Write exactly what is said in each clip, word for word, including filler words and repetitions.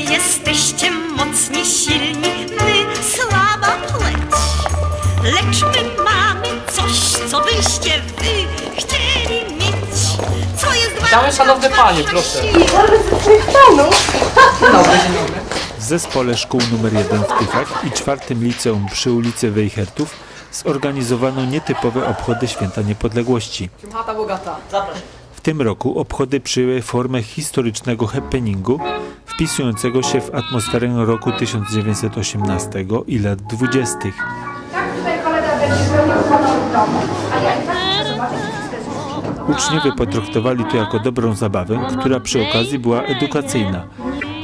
jesteście mocni, silni, my słaba pleć. Lecz my mamy coś, co byście wy chcieli mieć. Co jest wam? Damy szanowne panie, proszę. W Zespole Szkół nr jeden w Tychach i czwartym liceum przy ulicy Wejhertów zorganizowano nietypowe obchody Święta Niepodległości. W tym roku obchody przyjęły formę historycznego happeningu wpisującego się w atmosferę roku tysiąc dziewięćset osiemnastego i lat dwudziestych. Uczniowie potraktowali to jako dobrą zabawę, która przy okazji była edukacyjna,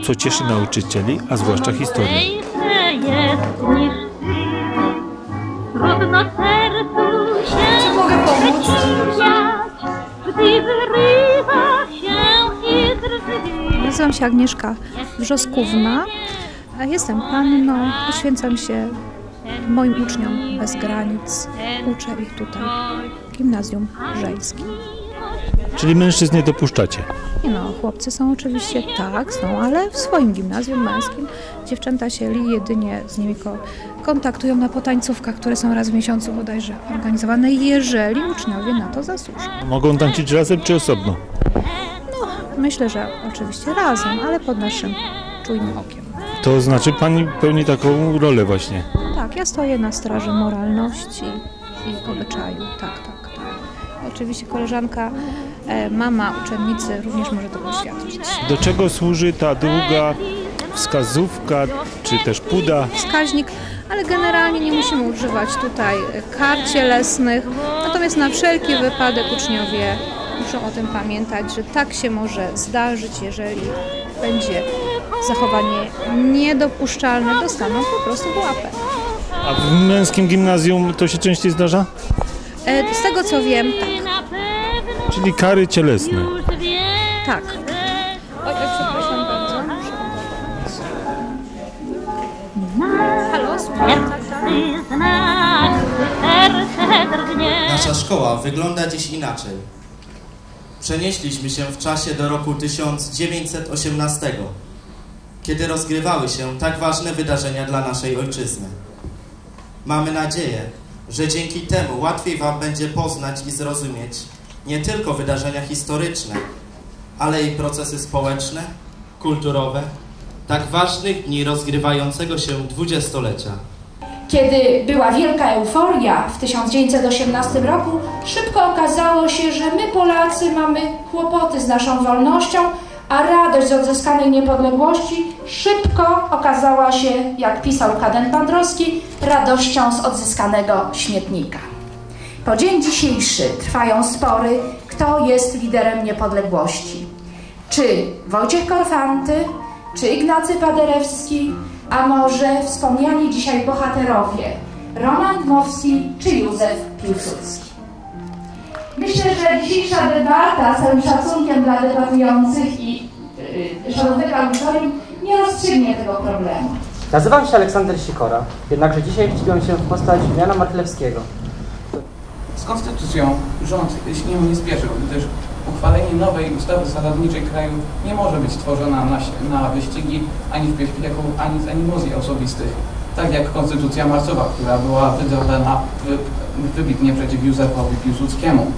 co cieszy nauczycieli, a zwłaszcza historii. Czy mogę pomóc? Nazywam się Agnieszka Brzoskówna, jestem panną, poświęcam się moim uczniom bez granic, uczę ich tutaj w Gimnazjum Żeńskim. Czyli mężczyzn nie dopuszczacie? No, chłopcy są oczywiście, tak, są, ale w swoim gimnazjum męskim dziewczęta się jedynie z nimi kontaktują na potańcówkach, które są raz w miesiącu bodajże organizowane, jeżeli uczniowie na to zasłużą. Mogą tańczyć razem czy osobno? No, myślę, że oczywiście razem, ale pod naszym czujnym okiem. To znaczy pani pełni taką rolę właśnie? Tak, ja stoję na straży moralności i obyczaju, tak, tak. Oczywiście koleżanka, mama uczennicy również może to poświadczyć. Do czego służy ta długa wskazówka, czy też puda? Wskaźnik, ale generalnie nie musimy używać tutaj kar cielesnych, natomiast na wszelki wypadek uczniowie muszą o tym pamiętać, że tak się może zdarzyć, jeżeli będzie zachowanie niedopuszczalne, dostaną po prostu w łapę. A w męskim gimnazjum to się częściej zdarza? Z tego co wiem, tak. Czyli kary cielesne. Tak. Oj, przepraszam bardzo. Halo, słucham. Nasza szkoła wygląda dziś inaczej. Przenieśliśmy się w czasie do roku tysiąc dziewięćset osiemnastego, kiedy rozgrywały się tak ważne wydarzenia dla naszej ojczyzny. Mamy nadzieję, że dzięki temu łatwiej wam będzie poznać i zrozumieć nie tylko wydarzenia historyczne, ale i procesy społeczne, kulturowe, tak ważnych dni rozgrywającego się dwudziestolecia. Kiedy była wielka euforia w tysiąc dziewięćset osiemnastym roku, szybko okazało się, że my Polacy mamy kłopoty z naszą wolnością, a radość z odzyskanej niepodległości szybko okazała się, jak pisał Kaden Wandrowski, radością z odzyskanego śmietnika. Po dzień dzisiejszy trwają spory, kto jest liderem niepodległości. Czy Wojciech Korfanty, czy Ignacy Paderewski, a może wspomniani dzisiaj bohaterowie Roman Dmowski czy Józef Piłsudski. Myślę, że dzisiejsza debata, z całym szacunkiem dla debatujących i yy, szanownych audytorium, nie rozstrzygnie tego problemu. Nazywam się Aleksander Sikora, jednakże dzisiaj wcieliłem się w postać Jana Martlewskiego. Z konstytucją rząd się nie spieszył, gdyż uchwalenie nowej ustawy zasadniczej kraju nie może być tworzona na, na wyścigi ani w pieśniaku, ani z animozji osobistych, tak jak konstytucja marcowa, która była wydana wy, wybitnie przeciw Józefowi Piłsudskiemu.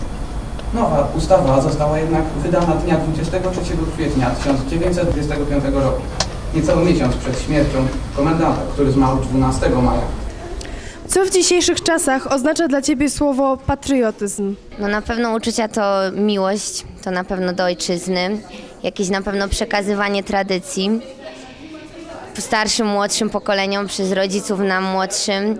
Nowa ustawa została jednak wydana dnia dwudziestego trzeciego kwietnia tysiąc dziewięćset dwudziestego piątego roku, niecały miesiąc przed śmiercią komendanta, który zmarł dwunastego maja. Co w dzisiejszych czasach oznacza dla ciebie słowo patriotyzm? No na pewno uczucia to miłość, to na pewno do ojczyzny, jakieś na pewno przekazywanie tradycji starszym, młodszym pokoleniom, przez rodziców nam młodszym.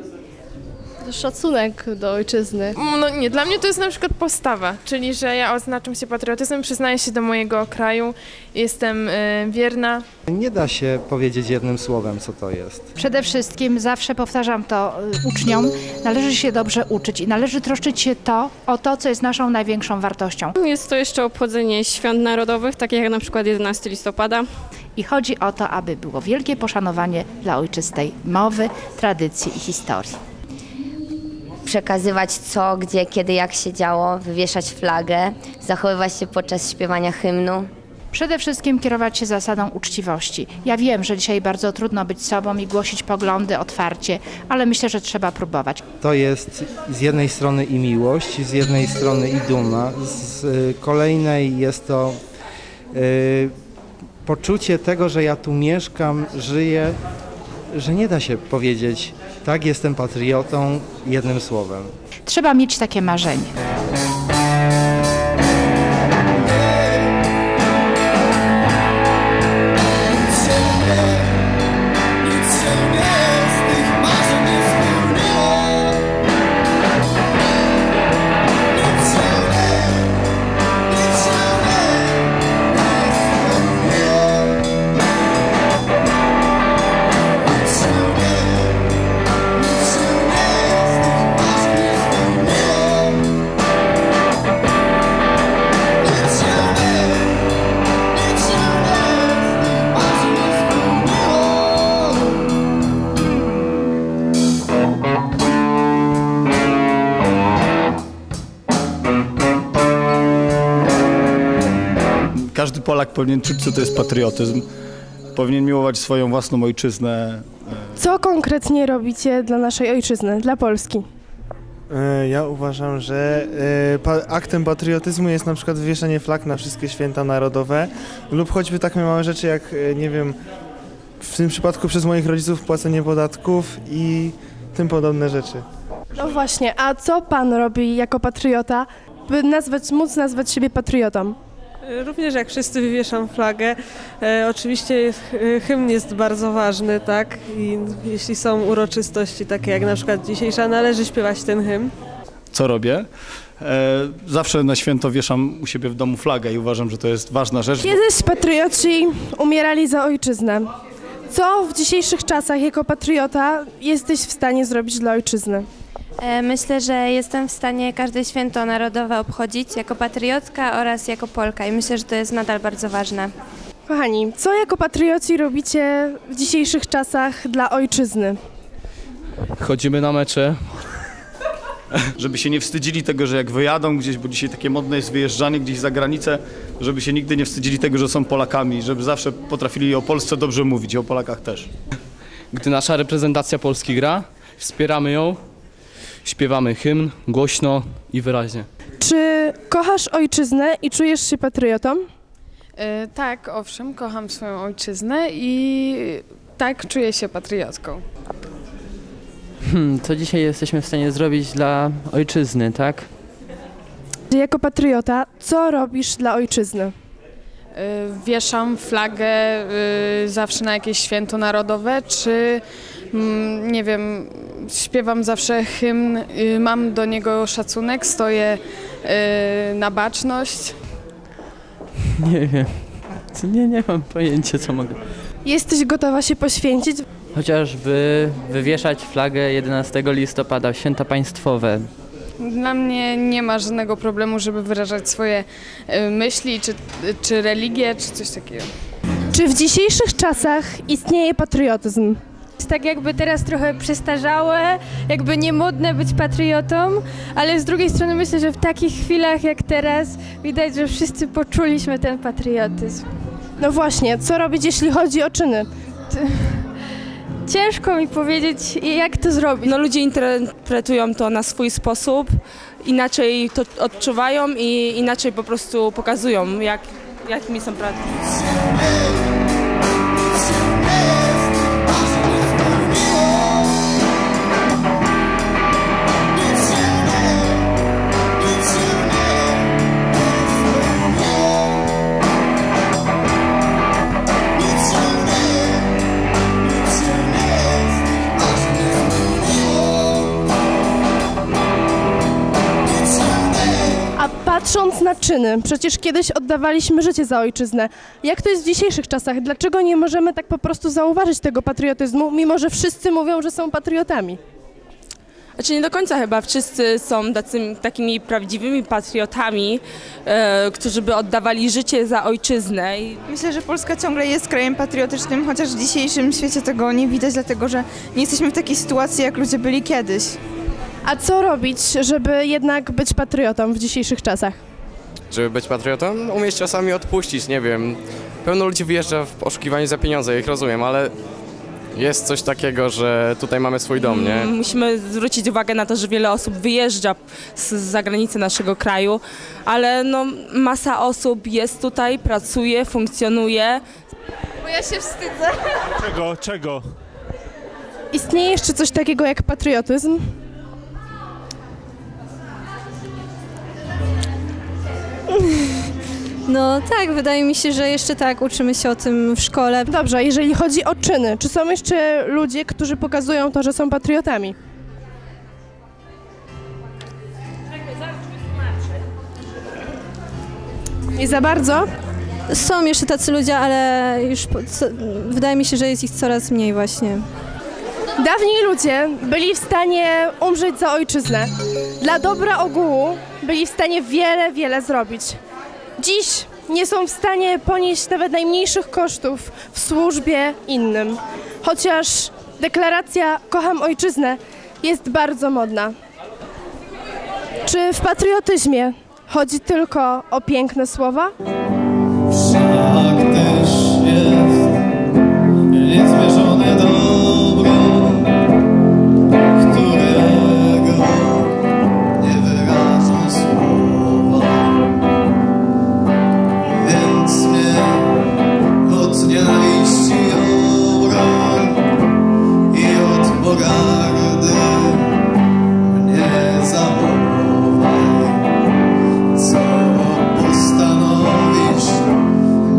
Szacunek do ojczyzny. No nie, dla mnie to jest na przykład postawa, czyli że ja oznaczam się patriotyzmem, przyznaję się do mojego kraju, jestem y, wierna. Nie da się powiedzieć jednym słowem, co to jest. Przede wszystkim zawsze powtarzam to uczniom, należy się dobrze uczyć i należy troszczyć się to o to, co jest naszą największą wartością. Jest to jeszcze obchodzenie świąt narodowych, takich jak na przykład jedenastego listopada. I chodzi o to, aby było wielkie poszanowanie dla ojczystej mowy, tradycji i historii. Przekazywać co, gdzie, kiedy, jak się działo, wywieszać flagę, zachowywać się podczas śpiewania hymnu. Przede wszystkim kierować się zasadą uczciwości. Ja wiem, że dzisiaj bardzo trudno być sobą i głosić poglądy otwarcie, ale myślę, że trzeba próbować. To jest z jednej strony i miłość, z jednej strony i duma, z kolejnej jest to y, poczucie tego, że ja tu mieszkam, żyję, że nie da się powiedzieć, tak, jestem patriotą, jednym słowem. Trzeba mieć takie marzenie. Każdy Polak powinien czuć, co to jest patriotyzm, powinien miłować swoją własną ojczyznę. Co konkretnie robicie dla naszej ojczyzny, dla Polski? Ja uważam, że aktem patriotyzmu jest na przykład wywieszanie flag na wszystkie święta narodowe lub choćby takie małe rzeczy jak, nie wiem, w tym przypadku przez moich rodziców płacenie podatków i tym podobne rzeczy. No właśnie, a co pan robi jako patriota, by nazwać, móc nazwać siebie patriotą? Również jak wszyscy wywieszam flagę, e, oczywiście hymn jest bardzo ważny, tak? I jeśli są uroczystości takie jak na przykład dzisiejsza, należy śpiewać ten hymn. Co robię? E, zawsze na święto wieszam u siebie w domu flagę i uważam, że to jest ważna rzecz. Kiedyś patrioci umierali za ojczyznę. Co w dzisiejszych czasach jako patriota jesteś w stanie zrobić dla ojczyzny? Myślę, że jestem w stanie każde święto narodowe obchodzić jako patriotka oraz jako Polka i myślę, że to jest nadal bardzo ważne. Kochani, co jako patrioci robicie w dzisiejszych czasach dla ojczyzny? Chodzimy na mecze, żeby się nie wstydzili tego, że jak wyjadą gdzieś, bo dzisiaj takie modne jest wyjeżdżanie gdzieś za granicę, żeby się nigdy nie wstydzili tego, że są Polakami, żeby zawsze potrafili o Polsce dobrze mówić i o Polakach też. Gdy nasza reprezentacja Polski gra, wspieramy ją. Śpiewamy hymn głośno i wyraźnie. Czy kochasz ojczyznę i czujesz się patriotą? E, tak, owszem, kocham swoją ojczyznę i tak, czuję się patriotką. Hmm, co dzisiaj jesteśmy w stanie zrobić dla ojczyzny, tak? Jako patriota, co robisz dla ojczyzny? E, wieszam flagę e, zawsze na jakieś święto narodowe, czy m, nie wiem... Śpiewam zawsze hymn, mam do niego szacunek, stoję yy, na baczność. Nie wiem, nie, nie mam pojęcia, co mogę. Jesteś gotowa się poświęcić? Chociażby wywieszać flagę jedenastego listopada, święta państwowe. Dla mnie nie ma żadnego problemu, żeby wyrażać swoje yy, myśli, czy, yy, czy religię, czy coś takiego. Czy w dzisiejszych czasach istnieje patriotyzm? Tak jakby teraz trochę przestarzałe, jakby niemodne być patriotą, ale z drugiej strony myślę, że w takich chwilach jak teraz widać, że wszyscy poczuliśmy ten patriotyzm. No właśnie, co robić, jeśli chodzi o czyny? Ciężko mi powiedzieć, jak to zrobić. No ludzie interpretują to na swój sposób, inaczej to odczuwają i inaczej po prostu pokazują, jak, jakimi są patriotyzmami. Patrząc na czyny, przecież kiedyś oddawaliśmy życie za ojczyznę. Jak to jest w dzisiejszych czasach? Dlaczego nie możemy tak po prostu zauważyć tego patriotyzmu, mimo że wszyscy mówią, że są patriotami? Znaczy nie do końca chyba wszyscy są tacy, takimi prawdziwymi patriotami, e, którzy by oddawali życie za ojczyznę. Myślę, że Polska ciągle jest krajem patriotycznym, chociaż w dzisiejszym świecie tego nie widać, dlatego że nie jesteśmy w takiej sytuacji, jak ludzie byli kiedyś. A co robić, żeby jednak być patriotą w dzisiejszych czasach? żeby być patriotą, umieć czasami odpuścić, nie wiem. Pełno ludzi wyjeżdża w poszukiwaniu za pieniądze, ja ich rozumiem, ale jest coś takiego, że tutaj mamy swój dom, nie? Musimy zwrócić uwagę na to, że wiele osób wyjeżdża z zagranicy naszego kraju, ale no, masa osób jest tutaj, pracuje, funkcjonuje. Bo ja się wstydzę. Czego? Czego? Istnieje jeszcze coś takiego jak patriotyzm? No tak, wydaje mi się, że jeszcze tak, uczymy się o tym w szkole. Dobrze, jeżeli chodzi o czyny, czy są jeszcze ludzie, którzy pokazują to, że są patriotami? Nie za bardzo? Są jeszcze tacy ludzie, ale już co, wydaje mi się, że jest ich coraz mniej właśnie. Dawni ludzie byli w stanie umrzeć za ojczyznę. Dla dobra ogółu byli w stanie wiele, wiele zrobić. Dziś nie są w stanie ponieść nawet najmniejszych kosztów w służbie innym. Chociaż deklaracja "Kocham ojczyznę" jest bardzo modna. Czy w patriotyzmie chodzi tylko o piękne słowa? Wszak też jest niezmierzone dobro, którego nie wyrażą słowa. Więc mnie od nienawiści obroń i od pogardy mnie zachowaj. Co postanowisz?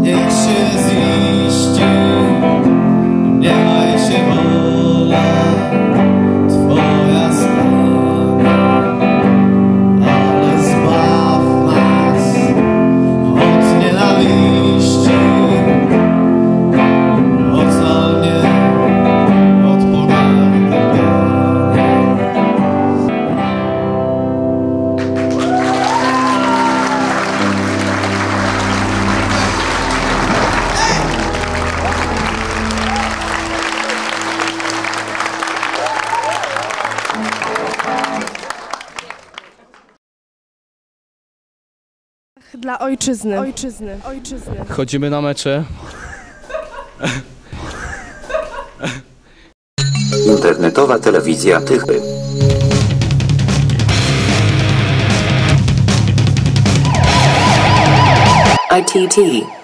Niech się ziści, nie maj się wola Twoja strona, ale zbaw nas od nienawiści, ocal mnie od pogardy. Dla ojczyzny. Ojczyzny. Ojczyzny. Chodzimy na mecze. Internetowa telewizja Tychy. I T T.